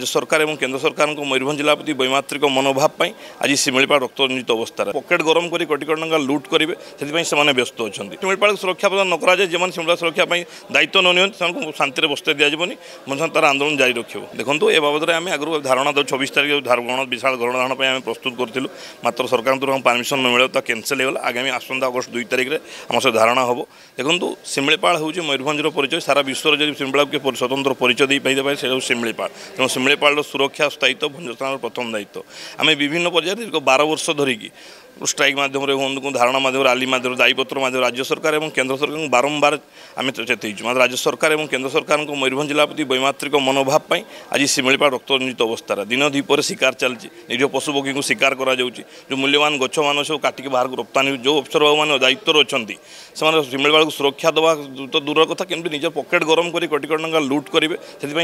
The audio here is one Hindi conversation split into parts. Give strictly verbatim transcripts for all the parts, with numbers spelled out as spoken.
राज्य सरकार और केन्द्र सरकार को मयूरभंज जिला प्रति वैमात्रिक मनोभाव आज सिमिलीपाल रक्तरंजित अवस्था पकेट गरम कर कोटी कोटी टंका लुट करेंगे से व्यस्त अच्छा सिमिलीपाल सुरक्षा प्रदान न करा जाए जो सिमिलीपाल सुरक्षा दायित्व न नियंत शांति बस्ते दिजावन मनुष्य तार आंदोलन जारी रखो। देखो ए बाबद में आम आगे धारणा दो छब्बीस तारीख गण विशाल गण धारण प्रस्तुत करूँ मात्र सरकार तरफ परमिशन न मिले तो कैंसल होगा। आगामी आसंता अगस्त दुई तारीख में आम सहित धारणा हम। देखो सिमिलीपाल हूँ मयूरभंजर परिचय सारा विश्व जो सिमिलीपाल के स्वतंत्र परिचय दे पाई से सिमिलीपाल तेनाली सिमिलीपाल सुरक्षा स्थायित्व भंजस्थान प्रथम दायित्व आम विभिन्न पर्याय दीर्घ बार वर्ष धरिकी स्ट्राइक माध्यम हूँ धारणा माध्यम राली माध्यम दायीपत्र माध्यम राज्य सरकार और केन्द्र सरकार को बारंबार आम चेतु मात्र राज्य सरकार और केन्द्र सरकार को मयूरभंज जिला प्रति वैमात्रिक मनोभाव आज सिमिलीपाल रक्तरंजित अवस्था दिन द्वीप शिकार चलती निज पशुपक्षी को शिकार कर जो मूल्यवान गछ मान सब काटिक बाहर को रप्तानी जो अफसर बाबू मैंने दायित्व अच्छा से सिमिलीपाल को सुरक्षा देवा तो दूर कथा केमती निज पकेट गरम कर कोटी कोटी टंका लुट करेंगे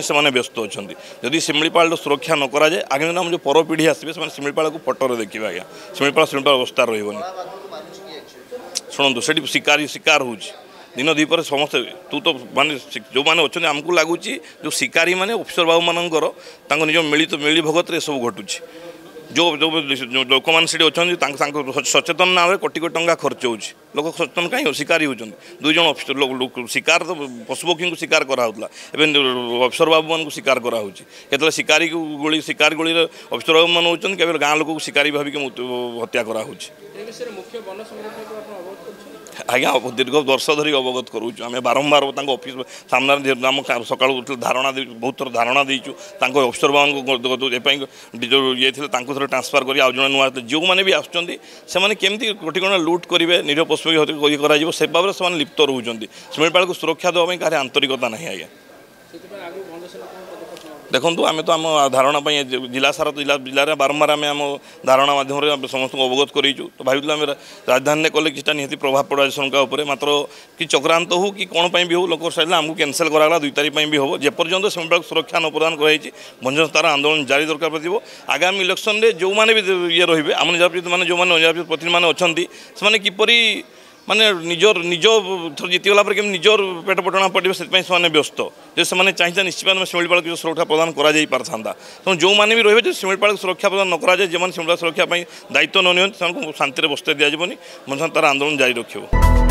से व्यस्त अच्छा जदि सिमिलीपाल सुरक्षा न करा जाए आगामी दिन आम जो पर पीढ़ी आसबे सिमिलीपाल को पटर देखिए आज्ञा सिमिलीपाल सिमिलीपाल अवस्था रही शुणु से शिकार शिकार हो दिन द्वीपर समस्त तू तो मानने जो मैंने अच्छा आमको लगुच जो शिकारी मैंने अफिसर बाबू मानक निज मिलित मिली भगत सब घटू जो जो लोक मैंने अच्छा सचेतन नाम कोटी कोटी टंका खर्च हो लोक सचेतन कहीं शिकारी होती दुई जन अफिसर शिकार तो पशुपक्षी को शिकार कराला अफिसर बाबू मान शिकार कराते शिकारी गोली शिकार गोली अफिसर बाबू मान होती केवल गाँव लोक शिकारी भाविक हत्या करा आज्ञा दीर्घ वर्ष धरी अवगत करूँ आम बारंबार अफिस सामने सका धारणा बहुत थर धारणा देचु अफिसर बाबू जो ये थे ट्रांसफर कर आज जो नुआ जो मैंने भी आसने केमती कोटी कोटी लुट करेंगे निर पशुपक्षी से भाव में से लिप्त रोचे सिमिलीपाल को सुरक्षा देवाई कहीं आंतरिकता ना आज्ञा। देखो आम तो आम धारणा जिला सारा जिला जिले बारंबार आम आम धारणा माध्यम समस्त अवगत करूँ तो भाई आम राजधानी में कले किसी निहती प्रभाव पड़ा शंका उपर मात्र कि चक्रांत हो कि कौन भी हो लोक सर आमको कैंसल कराला दुई तारीख भी हो जेपर्यंत सिमिलीपाल सुरक्षा न प्रदान कराई भंजन तार आंदोलन जारी दरकार पड़ो। आगामी इलेक्शन में जो मैंने भी ये रही आम निर्वाचित मैंने जो निर्वाचित प्रतिनिधि मैंने अच्छा से किपरि माने निजर निज थर जीतगला केम निजर पेट पटना पड़े से व्यस्त जो से चाहिए निश्चित भाव में सिमिलीपाल की सुरक्षा प्रदान करता तो जो मैंने भी रही सिमिलीपाल सुरक्षा प्रदान न करा जाए जो सिमिलीपाल सुरक्षा दायित्व न नियंत शांति बस्ते दिजावन मनुष्य तार आंदोलन जारी रखो।